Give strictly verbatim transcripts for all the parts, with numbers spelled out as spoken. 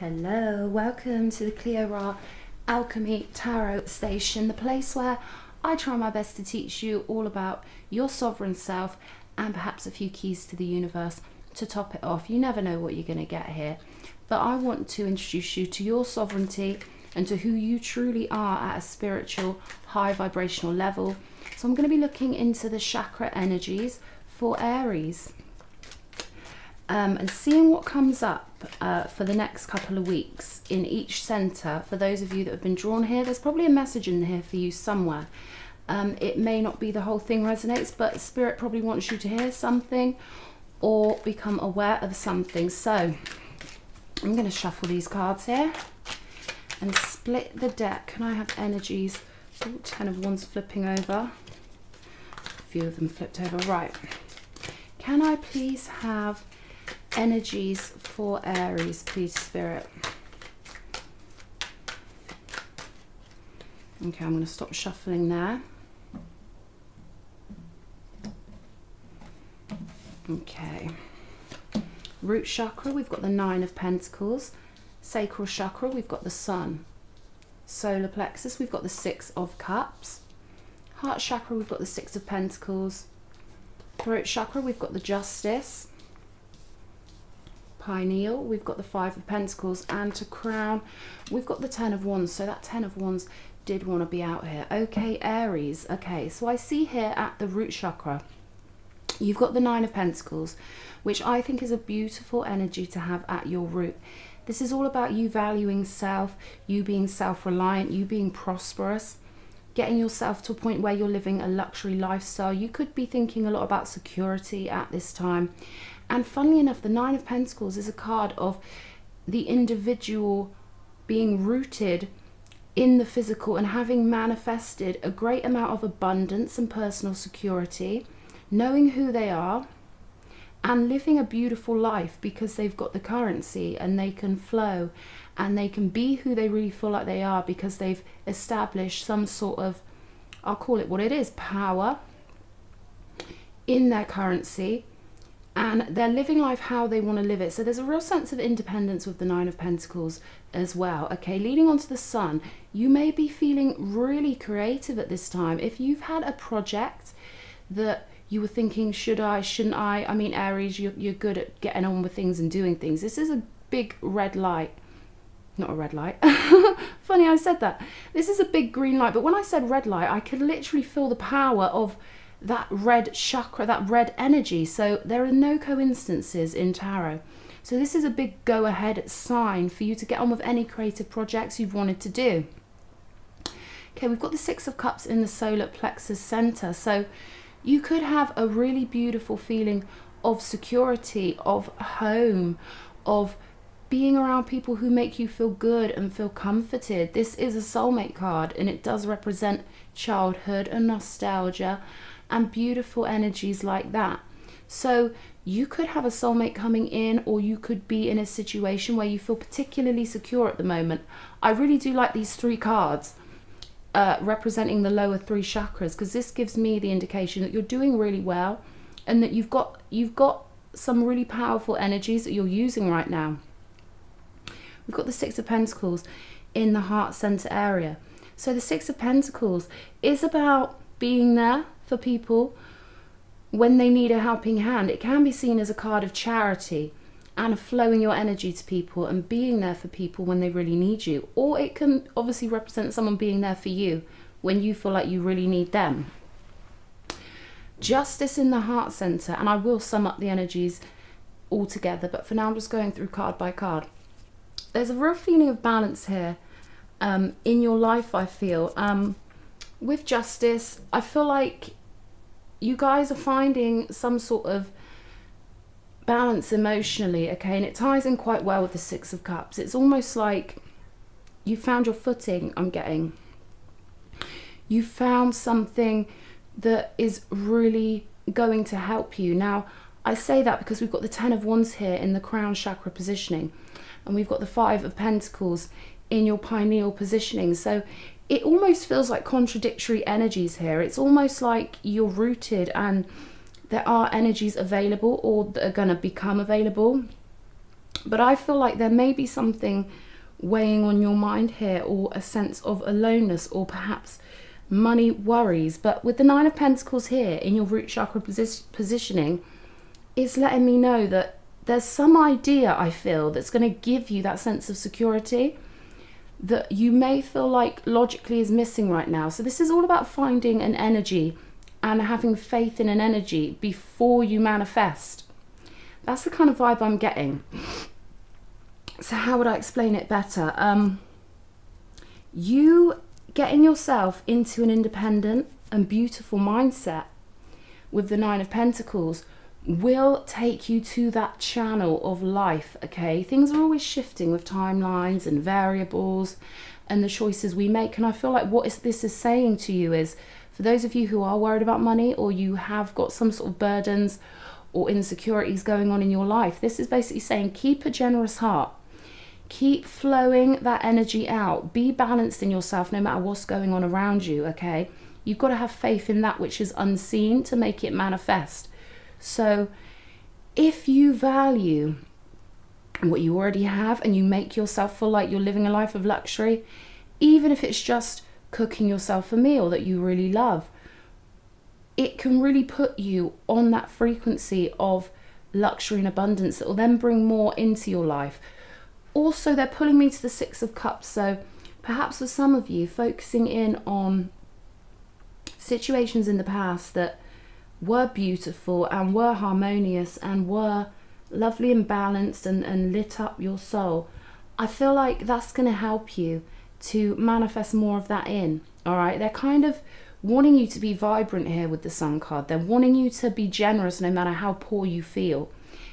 Hello, welcome to the Cleo R A Alchemy Tarot Station, the place where I try my best to teach you all about your sovereign self and perhaps a few keys to the universe to top it off. You never know what you're going to get here, but I want to introduce you to your sovereignty and to who you truly are at a spiritual, high vibrational level. So I'm going to be looking into the chakra energies for Aries. Um, and seeing what comes up uh, for the next couple of weeks in each centre. For those of you that have been drawn here, there's probably a message in here for you somewhere. Um, it may not be the whole thing resonates, but Spirit probably wants you to hear something or become aware of something. So I'm going to shuffle these cards here and split the deck. Can I have energies? Ooh, ten of Wands flipping over. A few of them flipped over. Right. Can I please have energies for Aries, please, Spirit? Okay, I'm going to stop shuffling there. Okay. Root chakra, we've got the Nine of Pentacles. Sacral chakra, we've got the Sun. Solar plexus, we've got the Six of Cups. Heart chakra, we've got the Six of Pentacles. Throat chakra, we've got the Justice. Pineal, we've got the Five of Pentacles, and to crown we've got the Ten of Wands. So that Ten of Wands did want to be out here. Okay, Aries. Okay, so I see here at the root chakra you've got the Nine of Pentacles, which I think is a beautiful energy to have at your root. This is all about you valuing self, you being self-reliant, you being prosperous, getting yourself to a point where you're living a luxury lifestyle. You could be thinking a lot about security at this time. And funnily enough, the Nine of Pentacles is a card of the individual being rooted in the physical and having manifested a great amount of abundance and personal security, knowing who they are and living a beautiful life because they've got the currency and they can flow and they can be who they really feel like they are because they've established some sort of, I'll call it what it is, power in their currency. And they're living life how they want to live it. So there's a real sense of independence with the Nine of Pentacles as well. Okay, leading on to the Sun, you may be feeling really creative at this time. If you've had a project that you were thinking, should I, shouldn't I? I mean, Aries, you're, you're good at getting on with things and doing things. This is a big red light. Not a red light. Funny I said that. This is a big green light. But when I said red light, I could literally feel the power of that red chakra, that red energy. So there are no coincidences in tarot. So this is a big go-ahead sign for you to get on with any creative projects you've wanted to do. Okay, we've got the Six of Cups in the solar plexus center. So you could have a really beautiful feeling of security, of home, of being around people who make you feel good and feel comforted. This is a soulmate card and it does represent childhood and nostalgia and beautiful energies like that. So you could have a soulmate coming in, or you could be in a situation where you feel particularly secure at the moment. I really do like these three cards uh, representing the lower three chakras, because this gives me the indication that you're doing really well and that you've got, you've got some really powerful energies that you're using right now. We've got the Six of Pentacles in the heart center area. So the Six of Pentacles is about being there for people when they need a helping hand. It can be seen as a card of charity and of flowing your energy to people and being there for people when they really need you. Or it can obviously represent someone being there for you when you feel like you really need them. Justice in the heart center, and I will sum up the energies all together, but for now I'm just going through card by card. There's a real feeling of balance here um, in your life, I feel. Um, with Justice, I feel like you guys are finding some sort of balance emotionally, okay? And it ties in quite well with the Six of Cups. It's almost like you found your footing, I'm getting. You found something that is really going to help you. Now, I say that because we've got the Ten of Wands here in the crown chakra positioning, and we've got the Five of Pentacles in your pineal positioning. So it almost feels like contradictory energies here. It's almost like you're rooted and there are energies available or that are going to become available But I feel like there may be something weighing on your mind here, or a sense of aloneness, or perhaps money worries. But with the Nine of Pentacles here in your root chakra posi positioning, it's letting me know that there's some idea, I feel, that's going to give you that sense of security that you may feel like logically is missing right now. So this is all about finding an energy and having faith in an energy before you manifest. That's the kind of vibe I'm getting. So how would I explain it better? Um, you getting yourself into an independent and beautiful mindset with the Nine of Pentacles will take you to that channel of life, okay? Things are always shifting with timelines and variables and the choices we make. And I feel like what is, this is saying to you is, for those of you who are worried about money, or you have got some sort of burdens or insecurities going on in your life, this is basically saying keep a generous heart. Keep flowing that energy out. Be balanced in yourself no matter what's going on around you, okay? You've got to have faith in that which is unseen to make it manifest. So if you value what you already have and you make yourself feel like you're living a life of luxury, even if it's just cooking yourself a meal that you really love, it can really put you on that frequency of luxury and abundance that will then bring more into your life. Also, they're pulling me to the Six of Cups, so perhaps for some of you, focusing in on situations in the past that were beautiful and were harmonious and were lovely and balanced and, and lit up your soul. I feel like that's going to help you to manifest more of that in, all right? They're kind of wanting you to be vibrant here with the Sun card. They're wanting you to be generous no matter how poor you feel,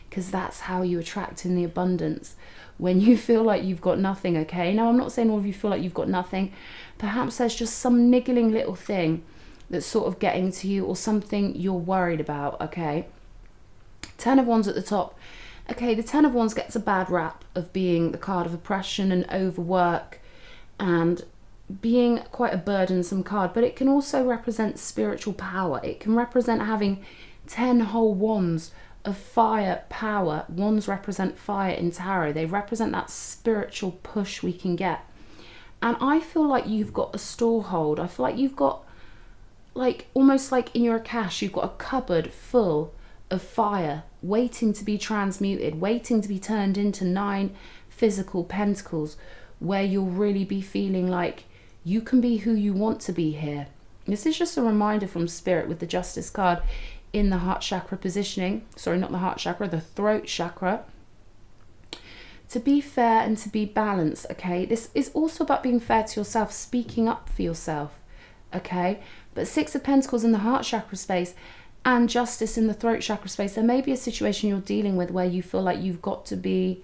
because that's how you attract in the abundance, when you feel like you've got nothing, okay? Now, I'm not saying all of you feel like you've got nothing. Perhaps there's just some niggling little thing that's sort of getting to you, or something you're worried about, okay? Ten of Wands at the top. Okay, the Ten of Wands gets a bad rap of being the card of oppression and overwork and being quite a burdensome card, but it can also represent spiritual power. It can represent having ten whole wands of fire power. Wands represent fire in tarot. They represent that spiritual push we can get. And I feel like you've got a storehold. I feel like you've got, like, almost like in your cache, you've got a cupboard full of fire waiting to be transmuted, waiting to be turned into nine physical pentacles, where you'll really be feeling like you can be who you want to be here. This is just a reminder from Spirit with the Justice card in the heart chakra positioning. Sorry, not the heart chakra, the throat chakra. To be fair and to be balanced, okay? This is also about being fair to yourself, speaking up for yourself, okay? But Six of Pentacles in the heart chakra space and Justice in the throat chakra space, there may be a situation you're dealing with where you feel like you've got to be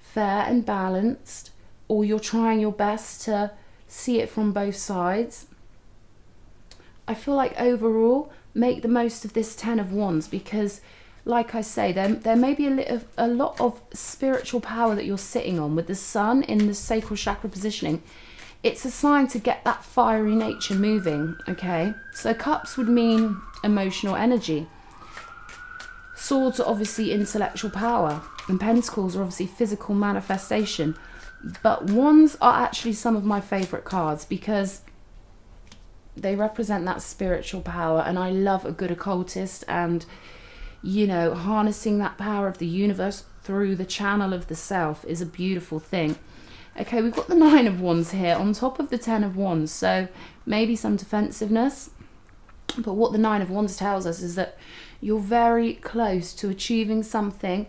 fair and balanced, or you're trying your best to see it from both sides. I feel like overall, make the most of this Ten of Wands, because like I say, there, there may be a, lit of, a lot of spiritual power that you're sitting on with the Sun in the sacral chakra positioning. It's a sign to get that fiery nature moving, okay? So Cups would mean emotional energy. Swords are obviously intellectual power, and Pentacles are obviously physical manifestation. But Wands are actually some of my favorite cards because they represent that spiritual power, and I love a good occultist and, you know, harnessing that power of the universe through the channel of the self is a beautiful thing. Okay, we've got the Nine of Wands here on top of the Ten of Wands, so maybe some defensiveness. But what the Nine of Wands tells us is that you're very close to achieving something.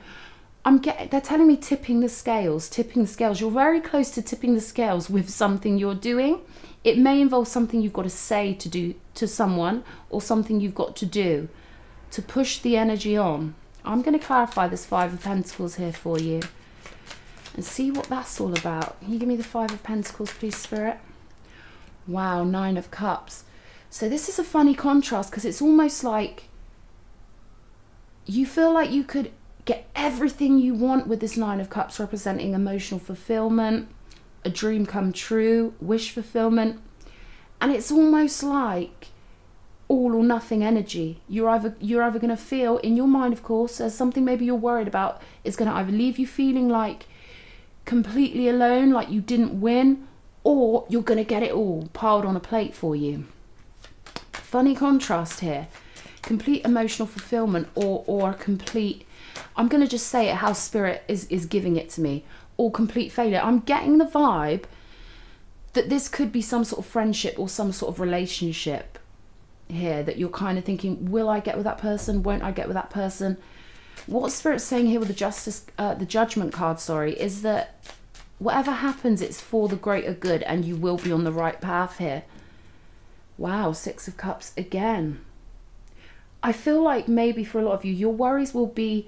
I'm getting, they're telling me tipping the scales, tipping the scales. You're very close to tipping the scales with something you're doing. It may involve something you've got to say to do to someone, or something you've got to do to push the energy on. I'm going to clarify this Five of Pentacles here for you and see what that's all about. Can you give me the Five of Pentacles, please, Spirit? Wow, Nine of Cups. So this is a funny contrast, because it's almost like you feel like you could get everything you want with this Nine of Cups, representing emotional fulfillment, a dream come true, wish fulfillment. And it's almost like all or nothing energy. You're either you're either going to feel, in your mind of course, there's something maybe you're worried about. It's going to either leave you feeling like completely alone, like you didn't win, or you're going to get it all piled on a plate for you. Funny contrast here. Complete emotional fulfillment, or or complete, I'm going to just say it how spirit is is giving it to me, or complete failure. I'm getting the vibe that this could be some sort of friendship or some sort of relationship here that you're kind of thinking, will I get with that person, won't I get with that person? What spirit's saying here with the justice uh, the judgment card, sorry, is that whatever happens, it's for the greater good and you will be on the right path here. Wow, Six of Cups again. I feel like maybe for a lot of you, your worries will be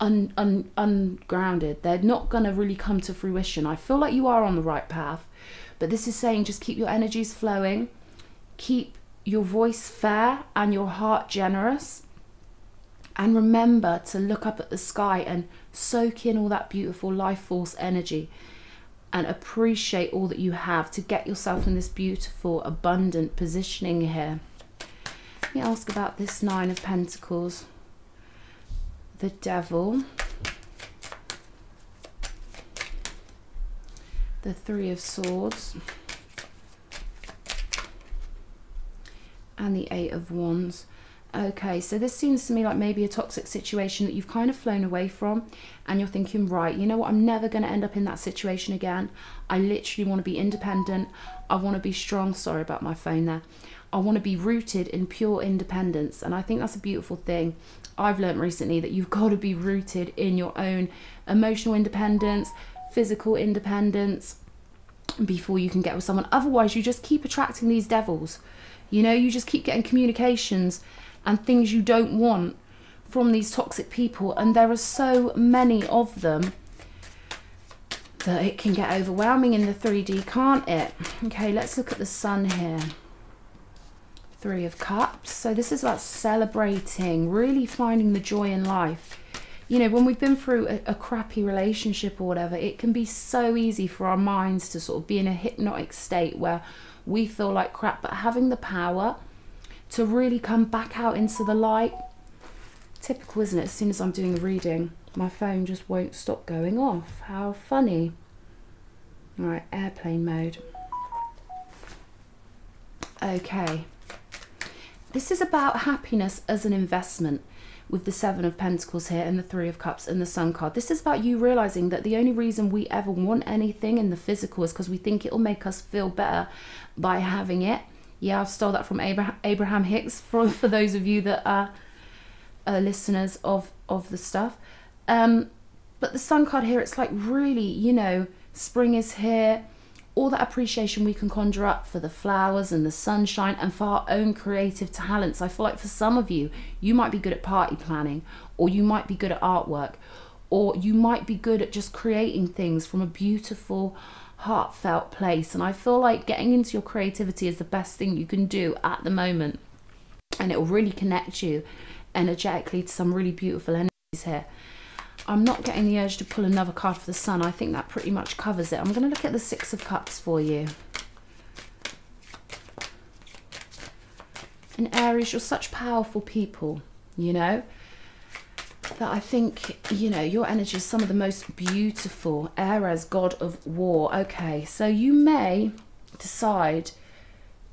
un, un, ungrounded. They're not going to really come to fruition. I feel like you are on the right path, but this is saying just keep your energies flowing, keep your voice fair and your heart generous, and remember to look up at the sky and soak in all that beautiful life force energy and appreciate all that you have to get yourself in this beautiful, abundant positioning here. Let me ask about this Nine of Pentacles, the Devil, the Three of Swords, and the Eight of Wands. Okay, so this seems to me like maybe a toxic situation that you've kind of flown away from, and you're thinking, right, you know what, I'm never going to end up in that situation again. I literally want to be independent. I want to be strong. Sorry about my phone there. I want to be rooted in pure independence, and I think that's a beautiful thing. I've learned recently that you've got to be rooted in your own emotional independence, physical independence, before you can get with someone. Otherwise, you just keep attracting these devils. You know, you just keep getting communications and things you don't want from these toxic people, and there are so many of them that it can get overwhelming in the three D, can't it? Okay, let's look at the Sun here. Three of Cups. So this is about celebrating, really finding the joy in life. You know, when we've been through a, a crappy relationship or whatever, it can be so easy for our minds to sort of be in a hypnotic state where we feel like crap, but having the power to really come back out into the light. Typical, isn't it? As soon as I'm doing a reading, my phone just won't stop going off. How funny. All right, airplane mode. Okay. This is about happiness as an investment with the Seven of Pentacles here and the Three of Cups and the Sun card. This is about you realizing that the only reason we ever want anything in the physical is because we think it'll make us feel better by having it. Yeah, I've stole that from Abraham, Abraham Hicks, for, for those of you that are, are listeners of, of the stuff. Um, but the Sun card here, it's like really, you know, spring is here. All that appreciation we can conjure up for the flowers and the sunshine and for our own creative talents. I feel like for some of you, you might be good at party planning, or you might be good at artwork, or you might be good at just creating things from a beautiful, heartfelt place, and I feel like getting into your creativity is the best thing you can do at the moment, and it will really connect you energetically to some really beautiful energies here. I'm not getting the urge to pull another card for the Sun. I think that pretty much covers it. I'm going to look at the Six of Cups for you. And Aries, you're such powerful people, you know, that I think, you know, your energy is some of the most beautiful. Ares, god of war. Okay, so you may decide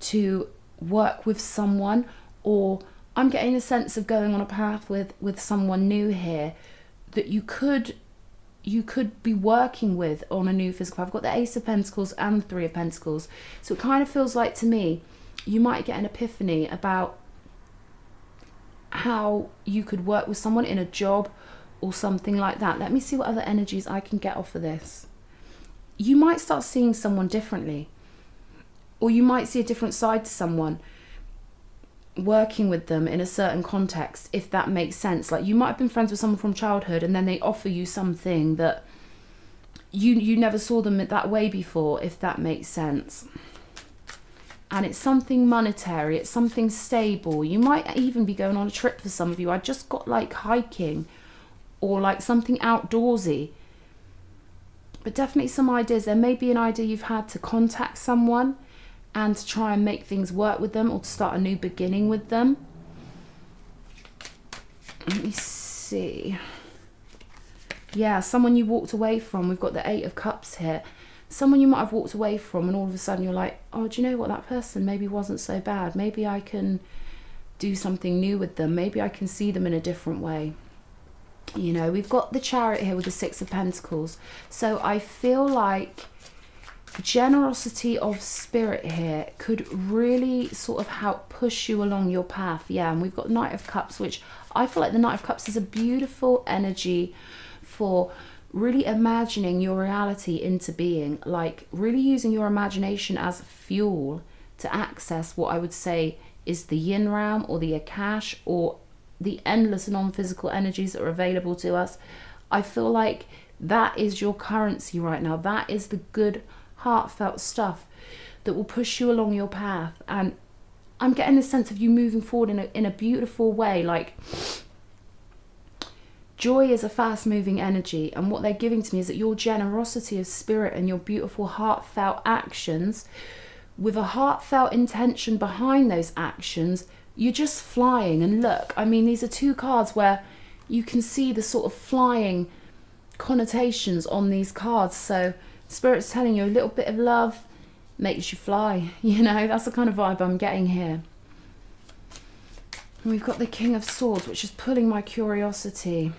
to work with someone, or I'm getting a sense of going on a path with with someone new here that you could you could be working with on a new physical path. I've got the Ace of Pentacles and the Three of Pentacles, so it kind of feels like to me you might get an epiphany about how you could work with someone in a job or something like that. Let me see what other energies I can get off of this. You might start seeing someone differently, or you might see a different side to someone, working with them in a certain context, if that makes sense. Like you might have been friends with someone from childhood, and then they offer you something that you you never saw them that way before, if that makes sense. And it's something monetary, it's something stable. You might even be going on a trip for some of you. I just got like hiking or like something outdoorsy. But definitely some ideas. There may be an idea you've had to contact someone and to try and make things work with them, or to start a new beginning with them. Let me see. Yeah, someone you walked away from. We've got the Eight of Cups here. Someone you might have walked away from, and all of a sudden you're like, oh, do you know what, that person maybe wasn't so bad. Maybe I can do something new with them. Maybe I can see them in a different way. You know, we've got the Chariot here with the Six of Pentacles. So I feel like generosity of spirit here could really sort of help push you along your path. Yeah, and we've got Knight of Cups, which I feel like the Knight of Cups is a beautiful energy for really imagining your reality into being, like really using your imagination as fuel to access what I would say is the yin realm or the Akash or the endless non-physical energies that are available to us. I feel like that is your currency right now. That is the good heartfelt stuff that will push you along your path. And I'm getting a sense of you moving forward in a, in a beautiful way. Like, joy is a fast moving energy, and what they're giving to me is that your generosity of spirit and your beautiful heartfelt actions with a heartfelt intention behind those actions, you're just flying. And look, I mean, these are two cards where you can see the sort of flying connotations on these cards. So Spirit's telling you a little bit of love makes you fly. You know, that's the kind of vibe I'm getting here. And we've got the King of Swords, which is pulling my curiosity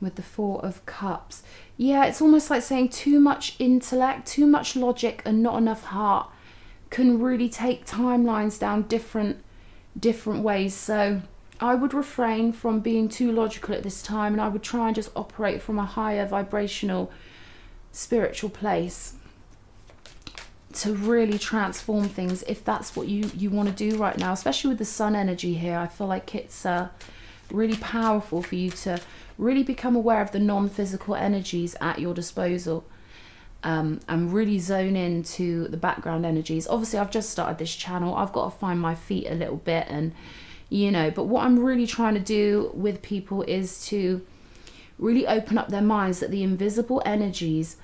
with the Four of Cups. Yeah, it's almost like saying too much intellect, too much logic, and not enough heart can really take timelines down different different ways. So I would refrain from being too logical at this time, and I would try and just operate from a higher vibrational spiritual place to really transform things, if that's what you you want to do right now. Especially with the sun energy here, I feel like it's uh, really powerful for you to really become aware of the non-physical energies at your disposal, um, and really zone into the background energies. Obviously, I've just started this channel. I've got to find my feet a little bit, and you know, but what I'm really trying to do with people is to really open up their minds that the invisible energies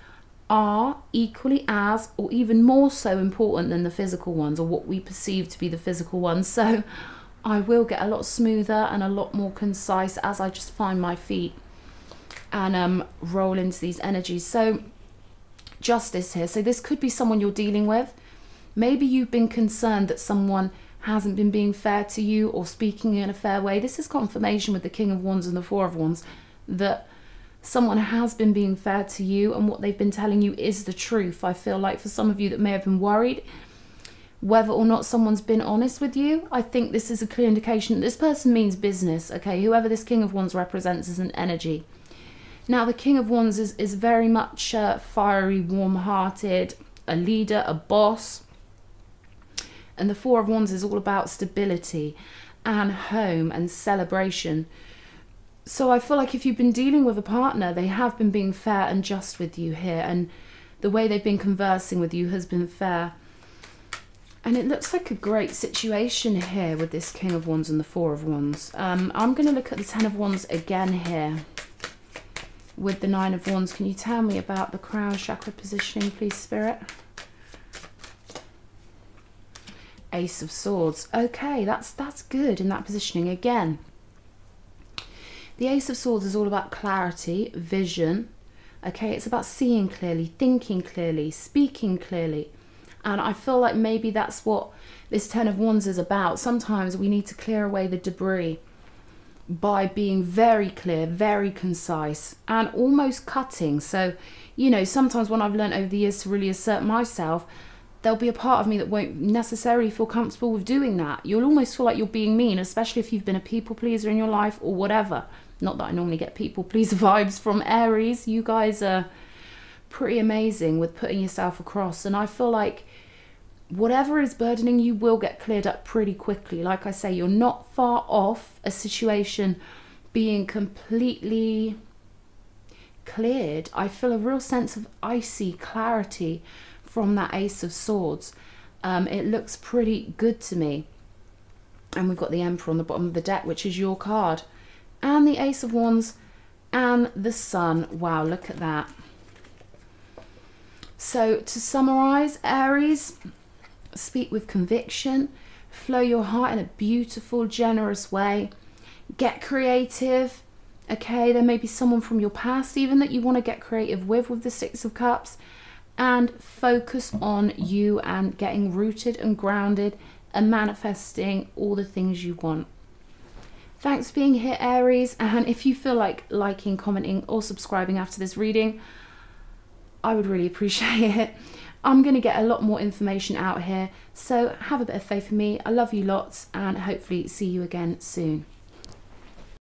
are equally as, or even more so, important than the physical ones, or what we perceive to be the physical ones. So I will get a lot smoother and a lot more concise as I just find my feet and um, roll into these energies. So justice here. So this could be someone you're dealing with. Maybe you've been concerned that someone hasn't been being fair to you or speaking in a fair way. This is confirmation with the King of Wands and the Four of Wands that someone has been being fair to you, and what they've been telling you is the truth. I feel like for some of you that may have been worried whether or not someone's been honest with you, I think this is a clear indication that this person means business. Okay, whoever this King of Wands represents is an energy. Now, the King of Wands is, is very much uh, fiery, warm-hearted, a leader, a boss. And the Four of Wands is all about stability and home and celebration. So I feel like if you've been dealing with a partner, they have been being fair and just with you here. And the way they've been conversing with you has been fair. And it looks like a great situation here with this King of Wands and the Four of Wands. Um, I'm going to look at the Ten of Wands again here with the Nine of Wands. Can you tell me about the crown chakra positioning, please, Spirit? Ace of Swords. Okay, that's that's good in that positioning again. The Ace of Swords is all about clarity, vision. Okay, it's about seeing clearly, thinking clearly, speaking clearly. And I feel like maybe that's what this Ten of Wands is about. Sometimes we need to clear away the debris by being very clear, very concise, and almost cutting. So, you know, sometimes when I've learned over the years to really assert myself, there'll be a part of me that won't necessarily feel comfortable with doing that. You'll almost feel like you're being mean, especially if you've been a people pleaser in your life or whatever. Not that I normally get people pleaser vibes from Aries. You guys are pretty amazing with putting yourself across. And I feel like whatever is burdening you will get cleared up pretty quickly. Like I say, you're not far off a situation being completely cleared. I feel a real sense of icy clarity from that Ace of Swords. Um, it looks pretty good to me. And we've got the Emperor on the bottom of the deck, which is your card, and the Ace of Wands and the Sun. Wow, look at that. So to summarize, Aries, speak with conviction, flow your heart in a beautiful, generous way, get creative. Okay, there may be someone from your past even that you want to get creative with, with the Six of Cups, and focus on you and getting rooted and grounded and manifesting all the things you want. Thanks for being here, Aries, and if you feel like liking, commenting or subscribing after this reading, I would really appreciate it. I'm going to get a lot more information out here, so have a bit of faith in me. I love you lots, and hopefully see you again soon.